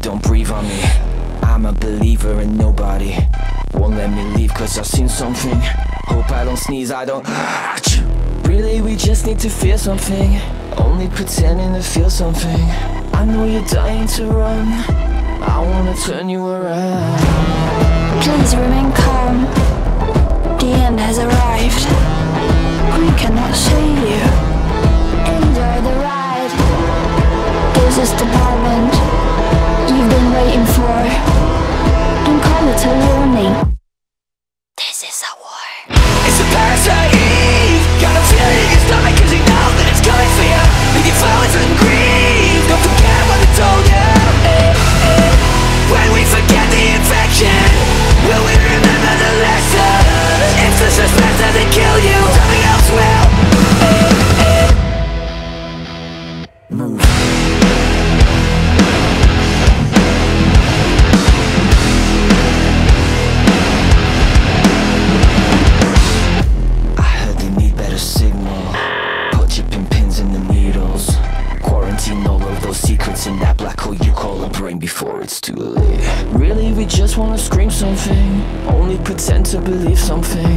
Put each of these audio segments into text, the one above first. don't breathe on me. I'm a believer in nobody. Won't let me leave cause I've seen something. Hope I don't sneeze, I don't. Really we just need to feel something. Only pretending to feel something. I know you're dying to run. I wanna turn you around. Please remain calm. The end has arrived. We cannot see you. Enjoy the ride. This is the moment you've been waiting for. Don't call it a warning. This is a war. It's a parasite. Got a feeling it's coming cause you know that it's coming for you. Make it flowers and grieve. Don't forget what I told you. When we forget the infection, will we remember the lesson? It's the suspense that they kill you. Something else will. Move. I heard they need better signal. Put chipping pins in the needles. Quarantine all of those secrets in that black hole you call a brain before it's too late. Really we just wanna scream something. Only pretend to believe something.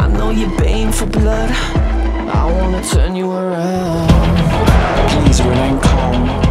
I know you're baying for blood. I wanna turn you around. Please remain calm.